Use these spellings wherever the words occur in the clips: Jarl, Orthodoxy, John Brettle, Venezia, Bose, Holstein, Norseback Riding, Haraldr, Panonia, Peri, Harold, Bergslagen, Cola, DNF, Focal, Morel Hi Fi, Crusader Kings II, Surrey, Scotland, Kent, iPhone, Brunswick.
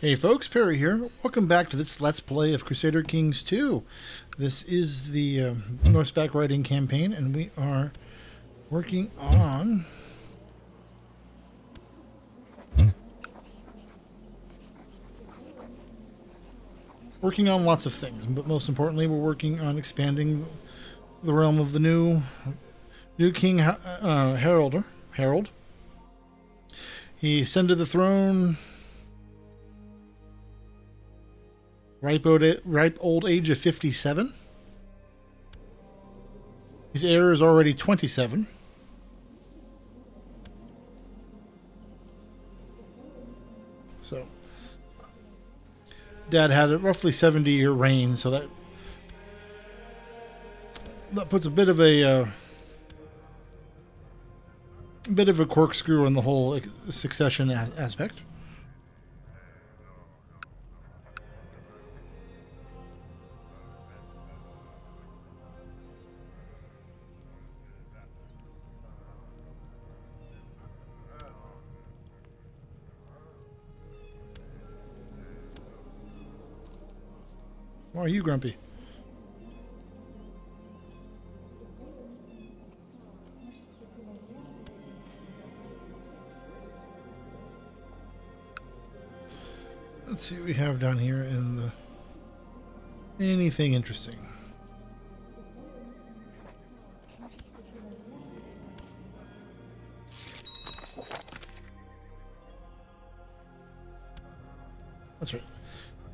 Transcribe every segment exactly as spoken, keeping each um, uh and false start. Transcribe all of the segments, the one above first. Hey folks, Perry here. Welcome back to this Let's Play of Crusader Kings two. This is the uh, Norseback Riding campaign, and we are working on... Working on lots of things, but most importantly, we're working on expanding the realm of the new new King uh, Heraldor, Harold. He ascended the throne... Ripe old, ripe old age of fifty-seven. His heir is already twenty-seven. So, Dad had a roughly seventy-year reign, so that that puts a bit of a, uh, a bit of a corkscrew in the whole succession a- aspect. Why are you grumpy? Let's see what we have down here in the... Anything interesting. That's right.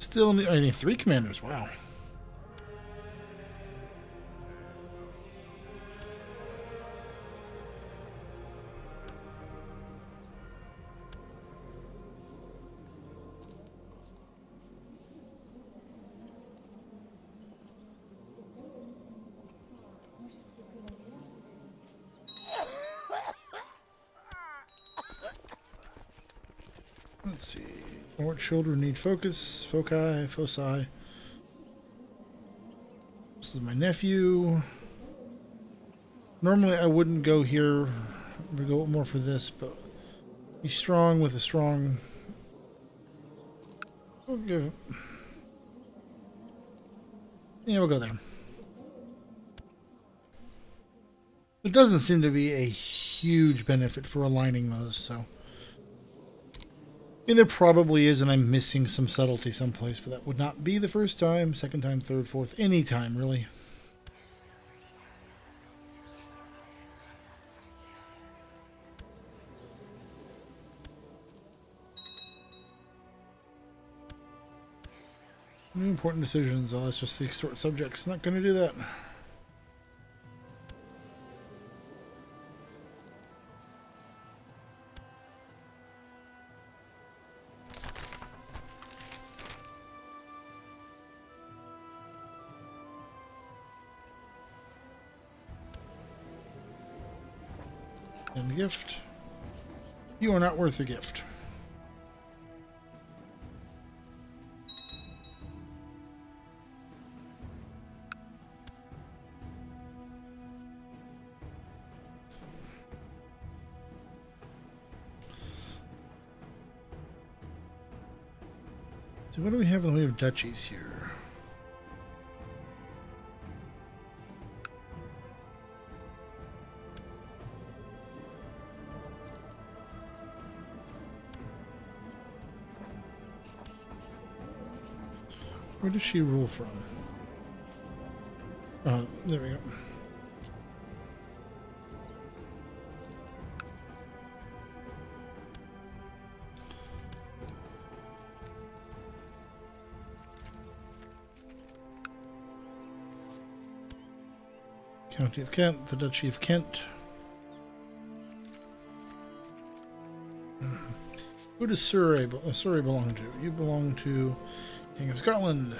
Still need, I need three commanders. Wow. Let's see. More children need focus, foci, foci. This is my nephew. Normally I wouldn't go here. We go more for this, but he's strong with a strong. We'll give it. Yeah, we'll go there. It doesn't seem to be a huge benefit for aligning those, so. I mean, there probably is, and I'm missing some subtlety someplace, but that would not be the first time, second time, third, fourth, any time, really. New important decisions. Oh, that's just the extort subjects. Not going to do that. And gift. You are not worth a gift. So what do we have in the way of duchies here? Where does she rule from? Uh, there we go. County of Kent, the Duchy of Kent. Who does Surrey, uh, Surrey belong to? You belong to... King of Scotland.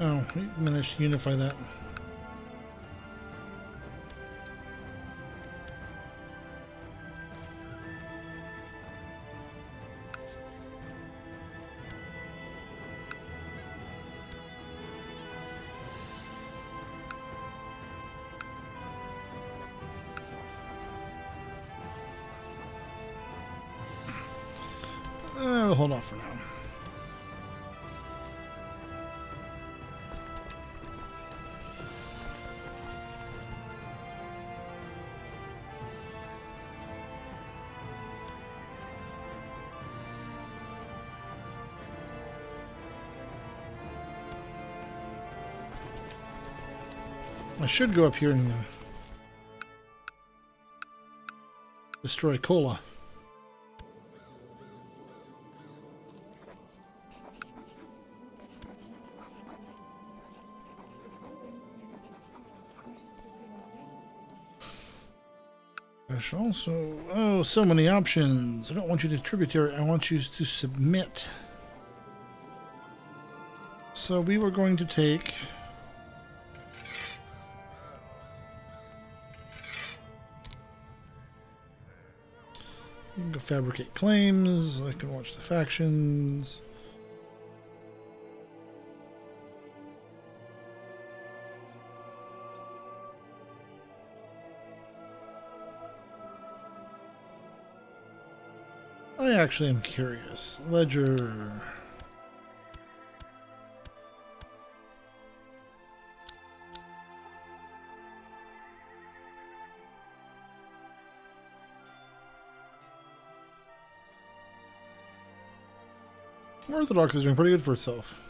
Oh, we managed to unify that. We'll hold off for now. I should go up here and uh, destroy Cola. There's also, oh, so many options. I don't want you to tributary, I want you to submit. So we were going to take fabricate claims. I can watch the factions. I actually am curious. Ledger. Orthodoxy is doing pretty good for itself.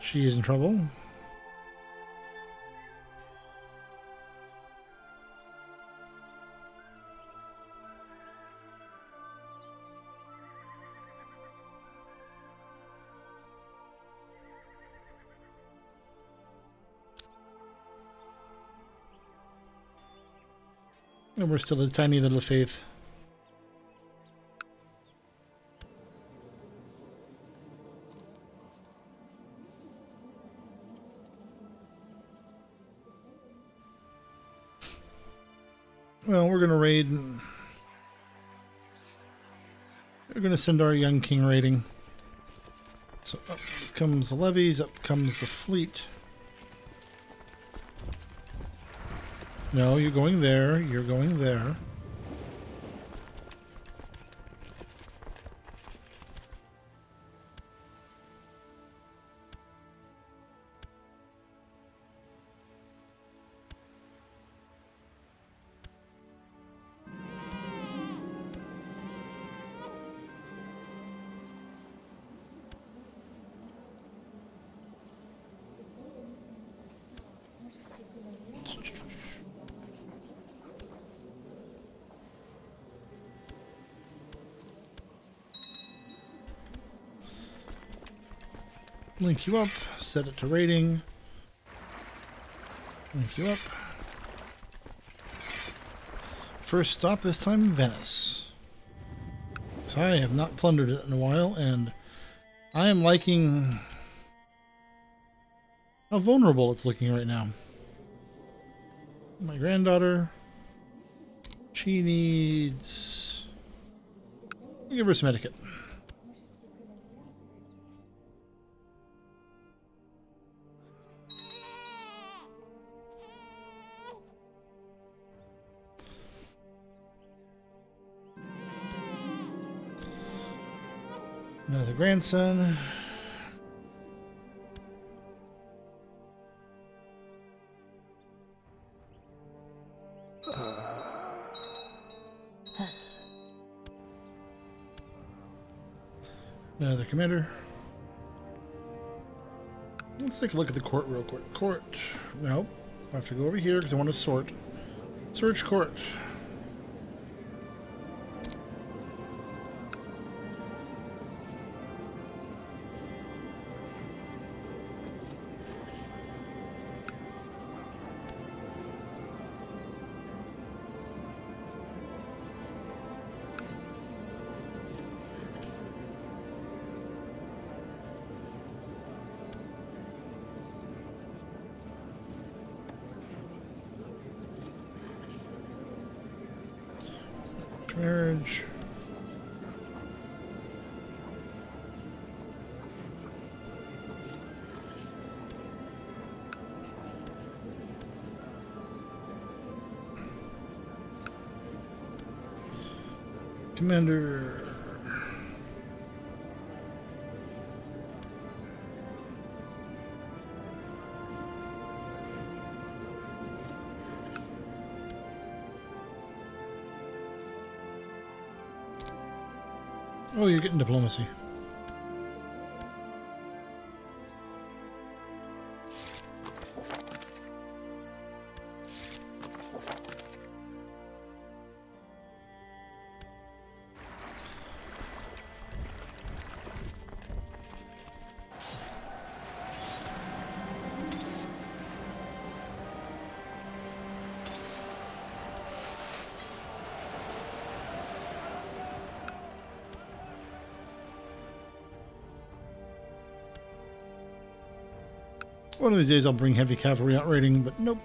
She is in trouble. And we're still a tiny little faith. Well, we're going to raid. We're going to send our young king raiding. So up comes the levies, up comes the fleet. No, you're going there, you're going there. Link you up, set it to rating. Link you up. First stop this time, Venice. So I have not plundered it in a while, and I am liking how vulnerable it's looking right now. My granddaughter, she needs... give her some etiquette. Another grandson. Uh. Another commander. Let's take a look at the court real quick. Court. Nope. I have to go over here because I want to sort. Search court. Marriage. Commander. Oh, you're getting diplomacy. One of these days I'll bring heavy cavalry out raiding, but nope.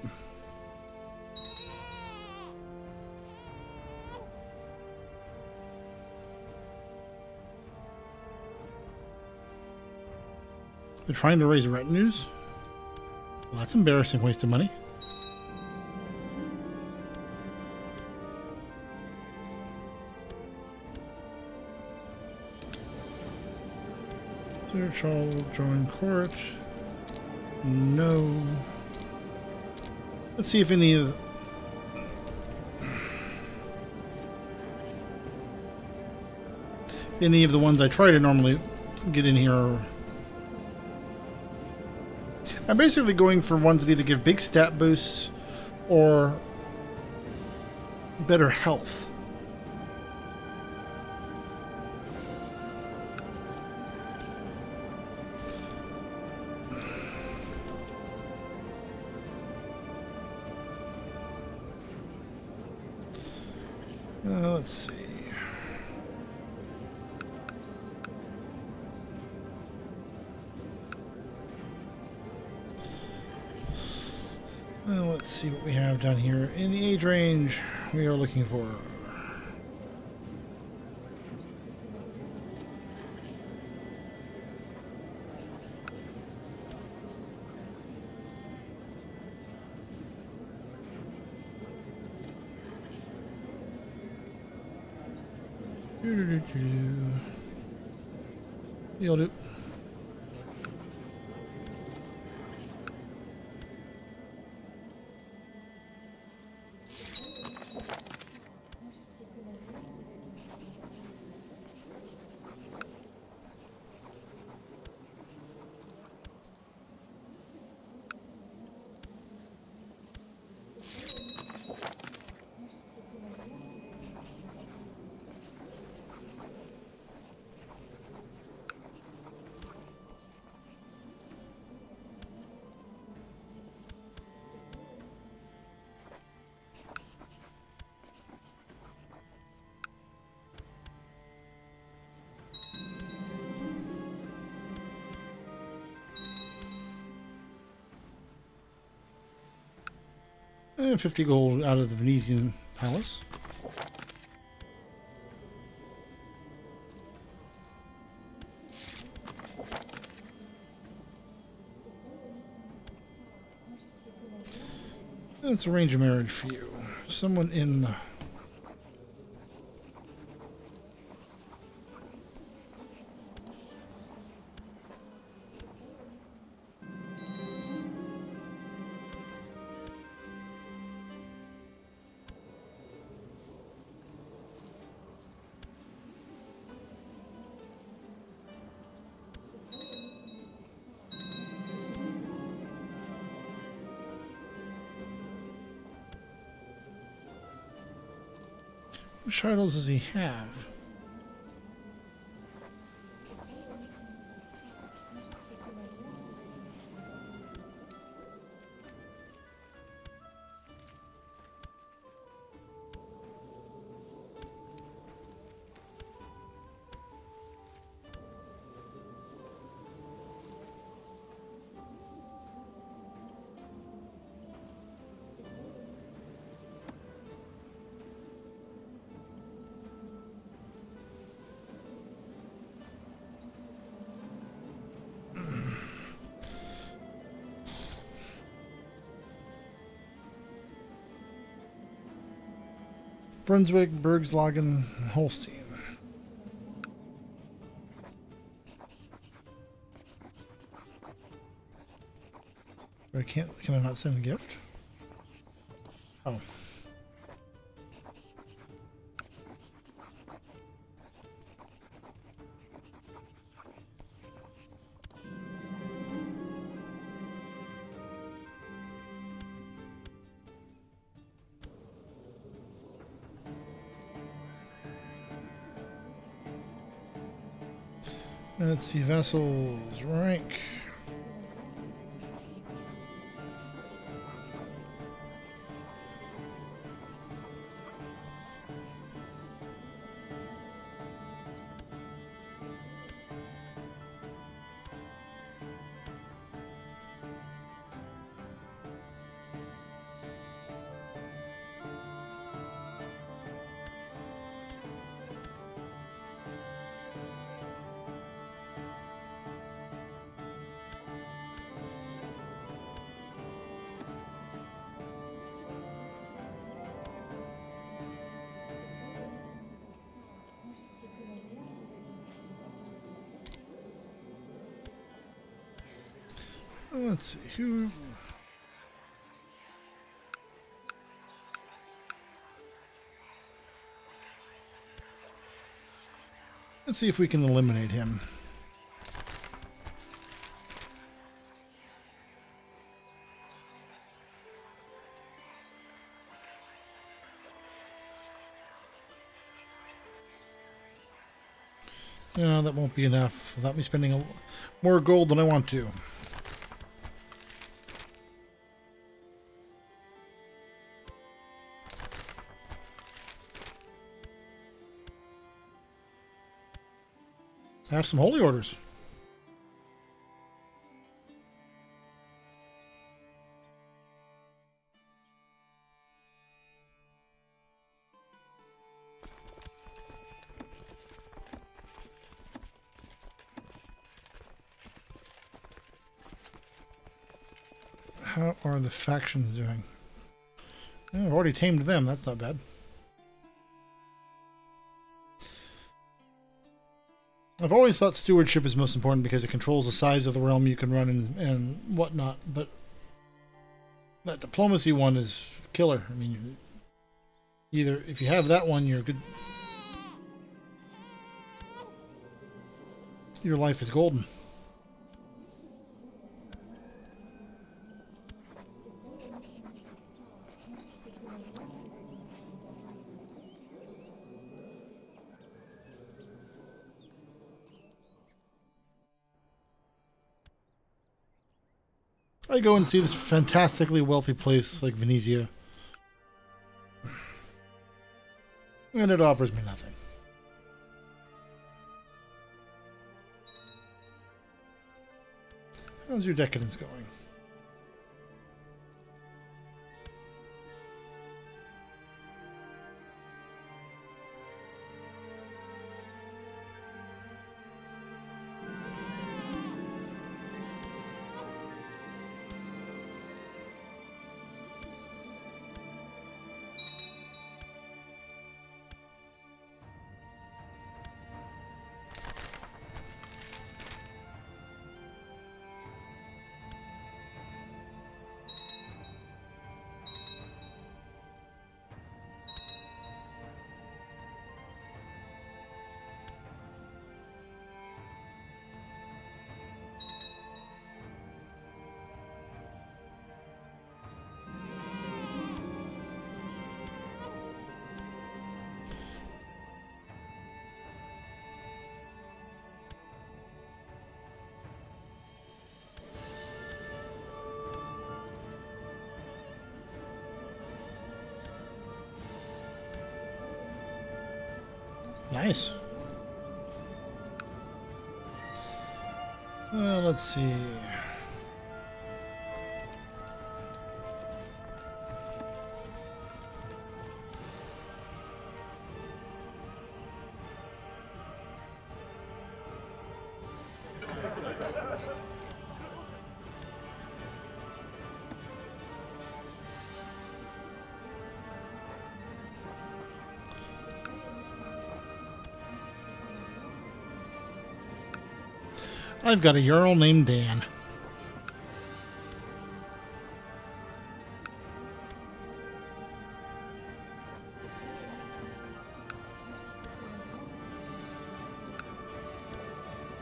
They're trying to raise retinues? Well, that's an embarrassing waste of money. Sir Charles will join court. No. Let's see if any of... any of the ones I try to normally get in here. I'm basically going for ones that either give big stat boosts or better health. Down here in the age range we are looking for. You'll do. And fifty gold out of the Venetian palace. Let's arrange a marriage for you. Someone in the... Which titles does he have? Brunswick, Bergslagen, Holstein. I can't, can I not send a gift? Oh. Let's see, vessels, rank. Let's see who. Let's see if we can eliminate him. No, that won't be enough without me spending a, more gold than I want to. Have some holy orders. How are the factions doing? Oh, I've already tamed them. That's not bad. I've always thought stewardship is most important because it controls the size of the realm you can run and, and whatnot, but that diplomacy one is killer. I mean, either if you have that one, you're good. Your life is golden. I go and see this fantastically wealthy place like Venezia, and it offers me nothing. How's your decadence going? Nice. Uh, let's see. I've got a Jarl named Dan.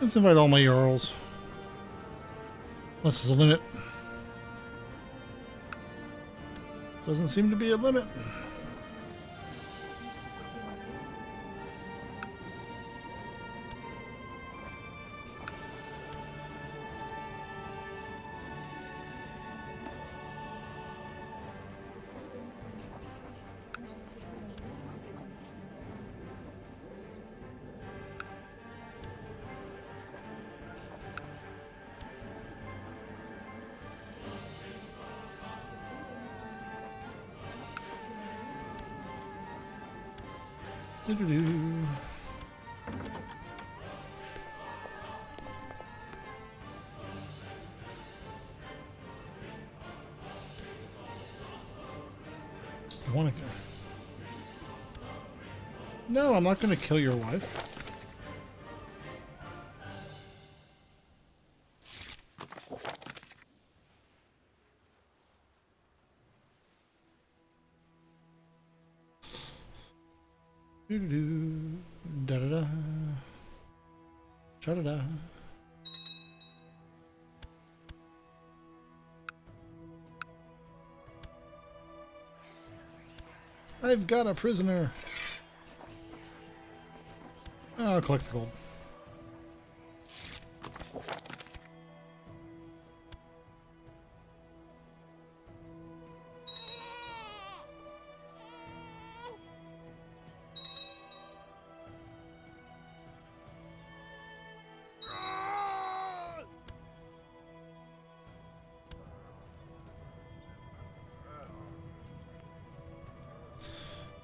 Let's invite all my Jarls. Unless there's a limit. Doesn't seem to be a limit. Do-do-do. I want to go. No, I'm not going to kill your wife. Doo-doo-doo, da-da-da, cha-da-da. I've got a prisoner. Oh, I'll collect the gold.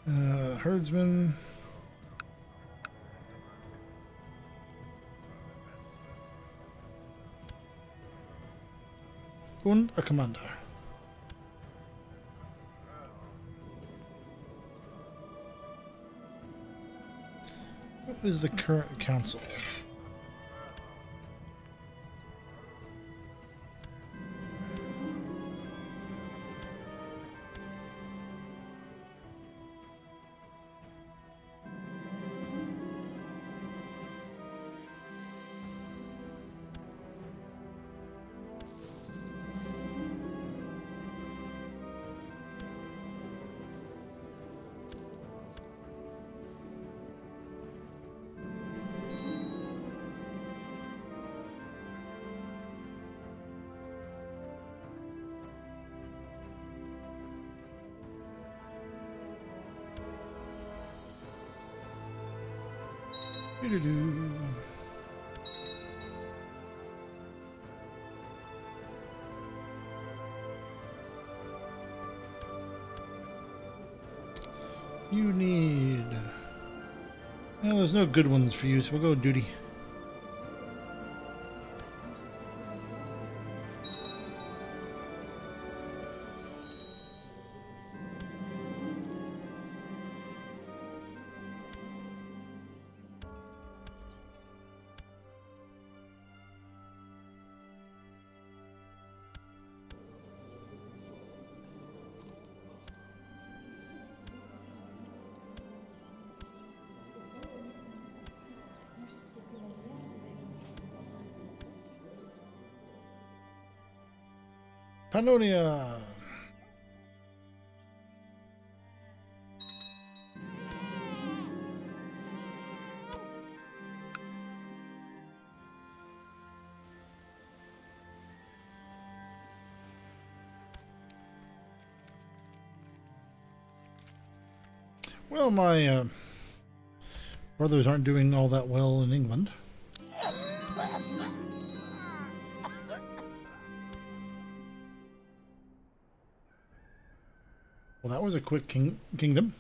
Uh, herdsman. And a commander. What is the current council? Do-do-do. You need... Well, there's no good ones for you, so we'll go duty. Panonia! Well, my uh, brothers aren't doing all that well in England. Well, that was a quick king kingdom.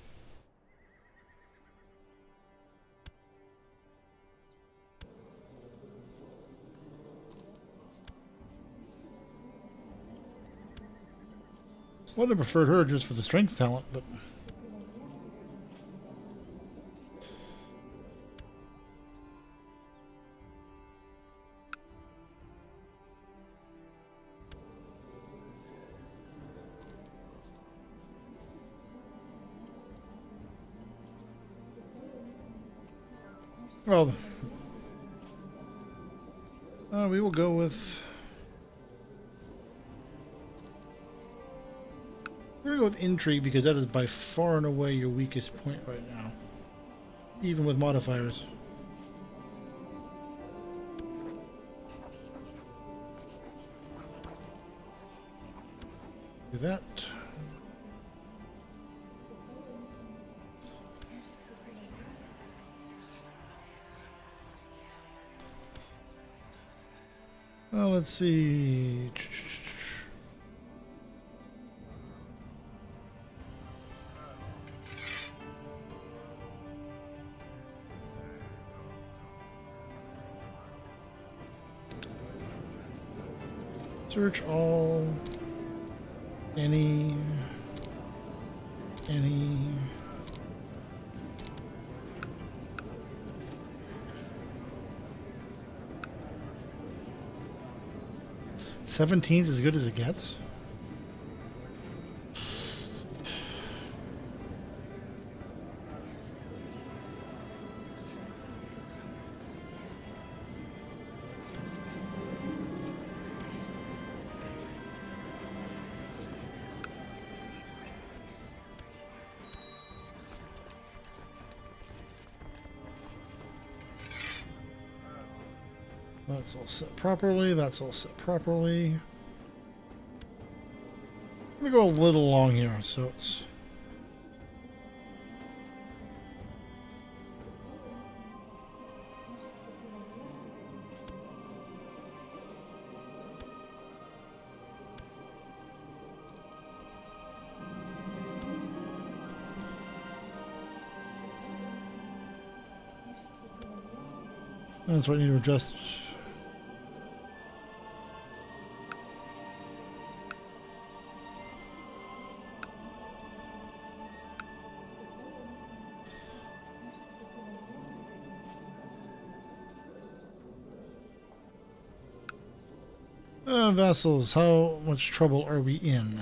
Would have preferred her just for the strength talent, but well, uh, we will go with we're gonna go with intrigue, because that is by far and away your weakest point right now, even with modifiers. Do that. Well, let's see. Search all. Any. Any. seventeen's as good as it gets. That's all set properly. That's all set properly. I'm going to go a little long here, so it's... That's what I need to adjust... Vessels, how much trouble are we in?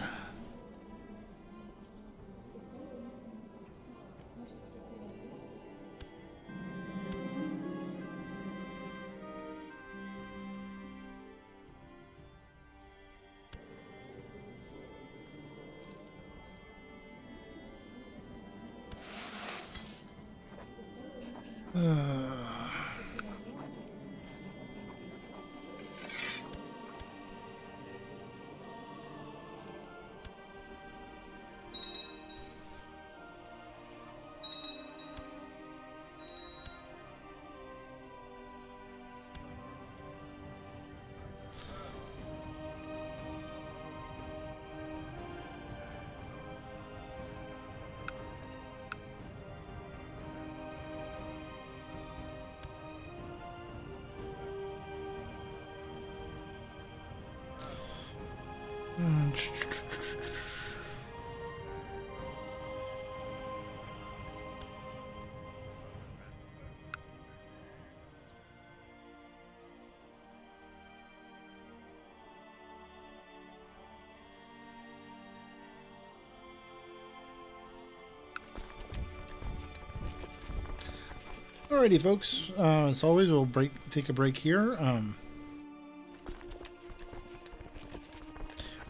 Alrighty, folks. Uh, as always, we'll break, take a break here. Um,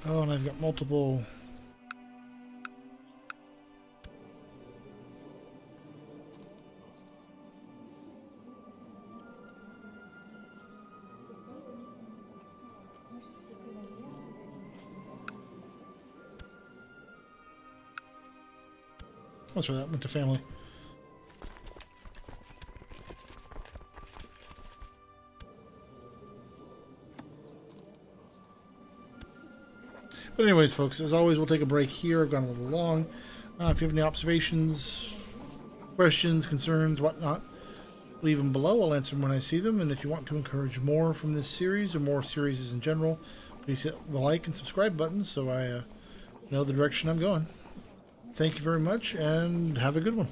oh, and I've got multiple. That's right. That went to family. But anyways, folks, as always, we'll take a break here. I've gone a little long. Uh, if you have any observations, questions, concerns, whatnot, leave them below. I'll answer them when I see them. And if you want to encourage more from this series or more series in general, please hit the like and subscribe button so I uh, know the direction I'm going. Thank you very much, and have a good one.